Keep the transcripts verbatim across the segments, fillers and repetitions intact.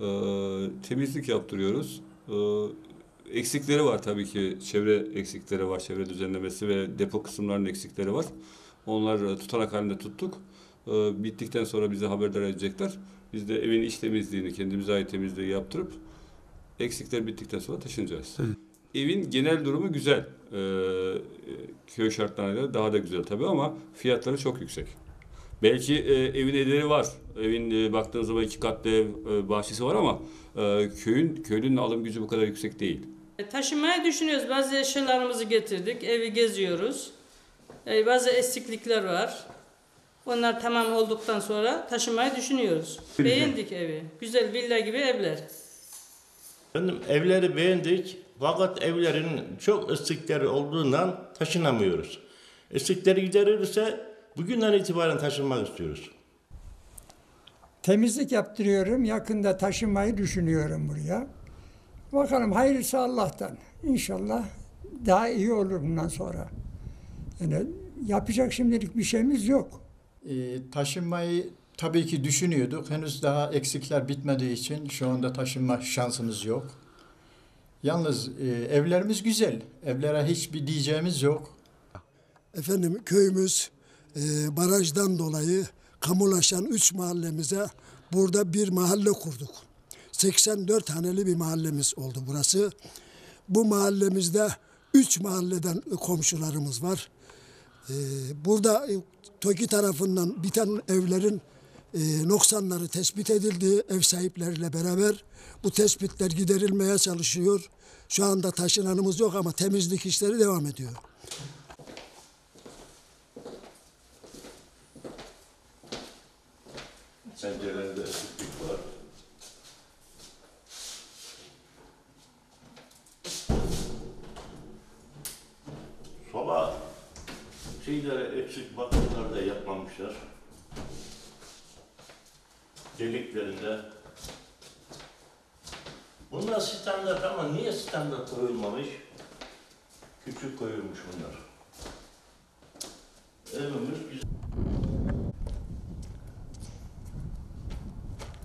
e, temizlik yaptırıyoruz. E, eksikleri var tabii ki, çevre eksikleri var, çevre düzenlemesi ve depo kısımlarının eksikleri var. Onlar tutanak halinde tuttuk. E, bittikten sonra bize haberdar edecekler. Biz de evin iç temizliğini, kendimize ait temizliği yaptırıp eksikler bittikten sonra taşınacağız. Evet. Evin genel durumu güzel. Ee, köy şartlarına göre daha da güzel tabii ama fiyatları çok yüksek. Belki e, evin ederi var. Evin e, baktığınız zaman iki katlı ev, e, bahçesi var ama e, köyün köylünün alım gücü bu kadar yüksek değil. Taşınmayı düşünüyoruz. Bazı eşyalarımızı getirdik. Evi geziyoruz. E, bazı eksiklikler var. Onlar tamam olduktan sonra taşınmayı düşünüyoruz. Beğendik evi. Güzel villa gibi evler. Efendim, evleri beğendik. Fakat evlerin çok eksikleri olduğundan taşınamıyoruz. Eksikleri giderilirse bugünden itibaren taşınmak istiyoruz. Temizlik yaptırıyorum. Yakında taşınmayı düşünüyorum buraya. Bakalım, hayırlısı Allah'tan. İnşallah daha iyi olur bundan sonra. Yani yapacak şimdilik bir şeyimiz yok. Ee, taşınmayı tabii ki düşünüyorduk. Henüz daha eksikler bitmediği için şu anda taşınma şansımız yok. Yalnız e, evlerimiz güzel. Evlere hiçbir diyeceğimiz yok. Efendim, köyümüz e, barajdan dolayı kamulaşan üç mahallemize burada bir mahalle kurduk. seksen dört haneli bir mahallemiz oldu burası. Bu mahallemizde üç mahalleden komşularımız var. E, burada e, TOKİ tarafından biten evlerin E, noksanları tespit edildi ev sahipleriyle beraber. Bu tespitler giderilmeye çalışıyor. Şu anda taşınanımız yok ama temizlik işleri devam ediyor. Pencerelerde eksiklik var. Soba şeylere eksik bakımlar da yapmamışlar. Deliklerinde. Bunlar standart ama niye standart koyulmamış? Küçük koyulmuş bunlar. Evimiz güzel.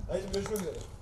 Haydi görüşmek üzere.